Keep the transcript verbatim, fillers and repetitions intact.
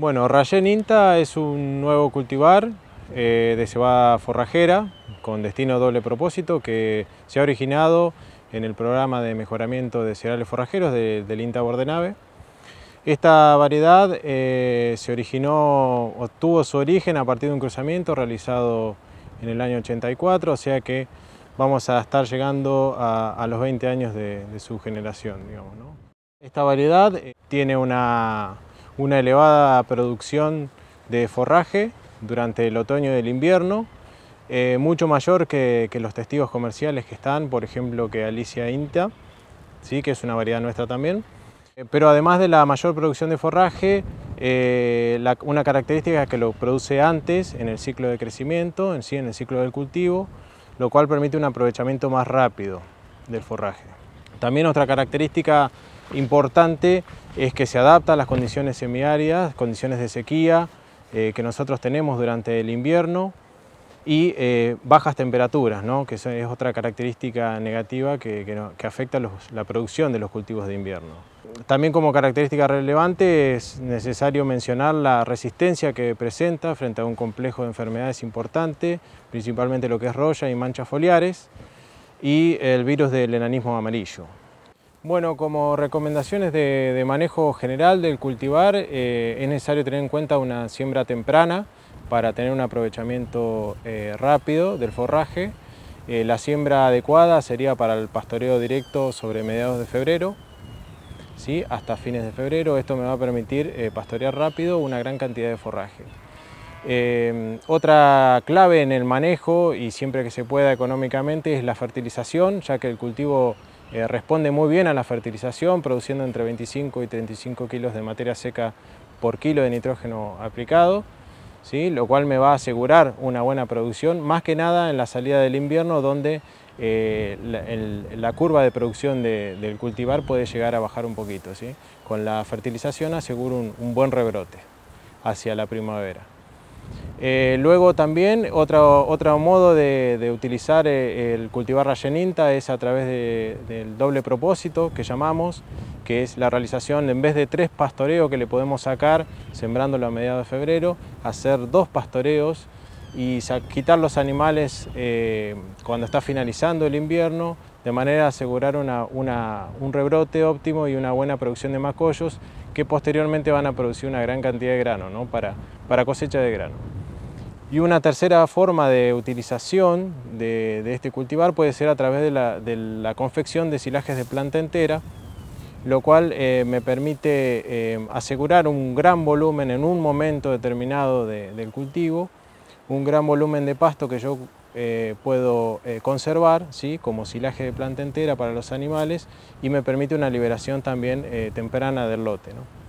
Bueno, Rayén Inta es un nuevo cultivar eh, de cebada forrajera con destino doble propósito que se ha originado en el programa de mejoramiento de cereales forrajeros de, del Inta Bordenave. Esta variedad eh, se originó, obtuvo su origen a partir de un cruzamiento realizado en el año ochenta y cuatro, o sea que vamos a estar llegando a, a los veinte años de, de su generación, digamos, ¿no? Esta variedad eh, tiene una... una elevada producción de forraje durante el otoño y el invierno, eh, mucho mayor que, que los testigos comerciales que están, por ejemplo, que Alicia Inta, ¿sí? Que es una variedad nuestra también. Eh, pero además de la mayor producción de forraje, eh, la, una característica es que lo produce antes en el ciclo de crecimiento, en sí, en el ciclo del cultivo, lo cual permite un aprovechamiento más rápido del forraje. También otra característica importante es que se adapta a las condiciones semiáridas, condiciones de sequía eh, que nosotros tenemos durante el invierno y eh, bajas temperaturas, ¿no? Que es otra característica negativa que, que, no, que afecta los, la producción de los cultivos de invierno. También como característica relevante es necesario mencionar la resistencia que presenta frente a un complejo de enfermedades importante, principalmente lo que es roya y manchas foliares y el virus del enanismo amarillo. Bueno, como recomendaciones de, de manejo general del cultivar, eh, es necesario tener en cuenta una siembra temprana para tener un aprovechamiento eh, rápido del forraje. Eh, la siembra adecuada sería para el pastoreo directo sobre mediados de febrero, ¿sí? Hasta fines de febrero. Esto me va a permitir eh, pastorear rápido una gran cantidad de forraje. Eh, otra clave en el manejo y siempre que se pueda económicamente es la fertilización, ya que el cultivo Eh, responde muy bien a la fertilización, produciendo entre veinticinco y treinta y cinco kilos de materia seca por kilo de nitrógeno aplicado, ¿sí? Lo cual me va a asegurar una buena producción, más que nada en la salida del invierno, donde eh, la, el, la curva de producción de, del cultivar puede llegar a bajar un poquito, ¿sí? Con la fertilización aseguro un, un buen rebrote hacia la primavera. Eh, luego también otro, otro modo de, de utilizar el cultivar Rayén Inta es a través de, del doble propósito que llamamos, que es la realización, en vez de tres pastoreos que le podemos sacar sembrándolo a mediados de febrero, hacer dos pastoreos y quitar los animales eh, cuando está finalizando el invierno, de manera de asegurar una, una, un rebrote óptimo y una buena producción de macollos que posteriormente van a producir una gran cantidad de grano, ¿no? para, para cosecha de grano. Y una tercera forma de utilización de, de este cultivar puede ser a través de la, de la confección de silajes de planta entera, lo cual eh, me permite eh, asegurar un gran volumen en un momento determinado de, del cultivo, un gran volumen de pasto que yo eh, puedo eh, conservar, ¿sí? Como silaje de planta entera para los animales, y me permite una liberación también eh, temprana del lote, ¿no?